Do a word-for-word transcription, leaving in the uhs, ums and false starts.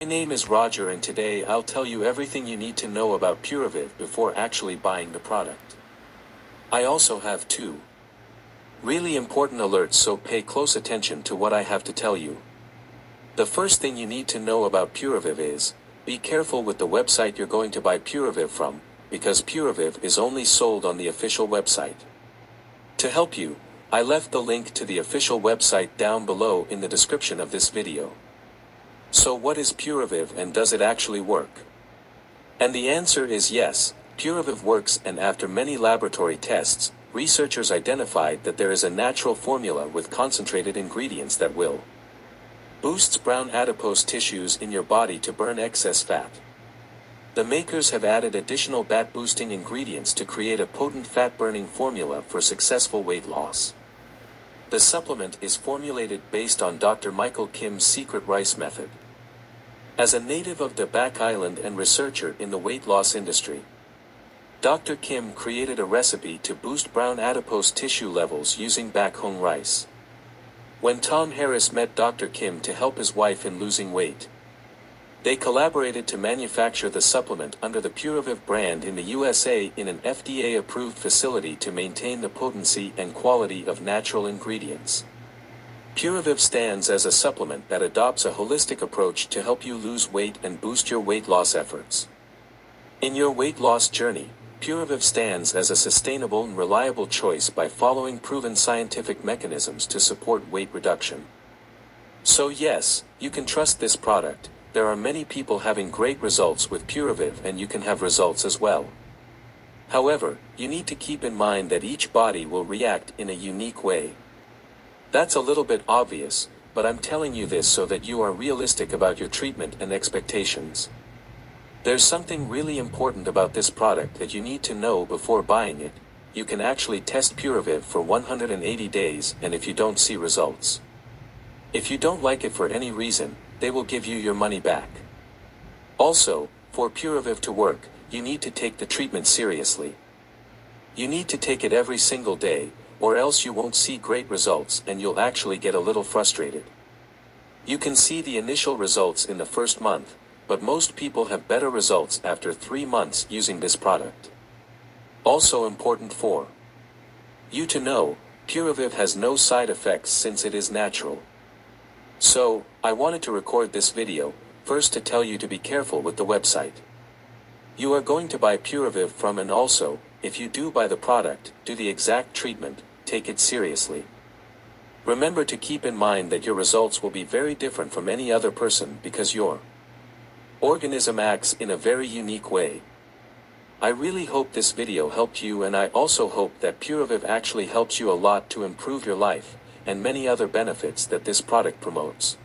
My name is Roger, and today I'll tell you everything you need to know about Puravive before actually buying the product. I also have two really important alerts, so pay close attention to what I have to tell you. The first thing you need to know about Puravive is, be careful with the website you're going to buy Puravive from, because Puravive is only sold on the official website. To help you, I left the link to the official website down below in the description of this video. So what is Puravive and does it actually work? And the answer is yes, Puravive works, and after many laboratory tests, researchers identified that there is a natural formula with concentrated ingredients that will boost brown adipose tissues in your body to burn excess fat. The makers have added additional fat-boosting ingredients to create a potent fat-burning formula for successful weight loss. The supplement is formulated based on Doctor Michael Kim's secret rice method. As a native of the Bak Island and researcher in the weight loss industry, Doctor Kim created a recipe to boost brown adipose tissue levels using Bak Hong rice. When Tom Harris met Doctor Kim to help his wife in losing weight, they collaborated to manufacture the supplement under the Puravive brand in the U S A in an F D A-approved facility to maintain the potency and quality of natural ingredients. Puravive stands as a supplement that adopts a holistic approach to help you lose weight and boost your weight loss efforts. In your weight loss journey, Puravive stands as a sustainable and reliable choice by following proven scientific mechanisms to support weight reduction. So yes, you can trust this product. There are many people having great results with Puravive, and you can have results as well. However, you need to keep in mind that each body will react in a unique way. That's a little bit obvious, but I'm telling you this so that you are realistic about your treatment and expectations. There's something really important about this product that you need to know before buying it. You can actually test Puravive for one hundred eighty days, and if you don't see results, if you don't like it for any reason, they will give you your money back. Also, for Puravive to work, you need to take the treatment seriously. You need to take it every single day, or else you won't see great results and you'll actually get a little frustrated. You can see the initial results in the first month, but most people have better results after three months using this product. Also important for you to know, Puravive has no side effects since it is natural. So, I wanted to record this video, first to tell you to be careful with the website you are going to buy Puravive from, and also, if you do buy the product, do the exact treatment, take it seriously. Remember to keep in mind that your results will be very different from any other person because your organism acts in a very unique way. I really hope this video helped you, and I also hope that Puravive actually helps you a lot to improve your life, and many other benefits that this product promotes.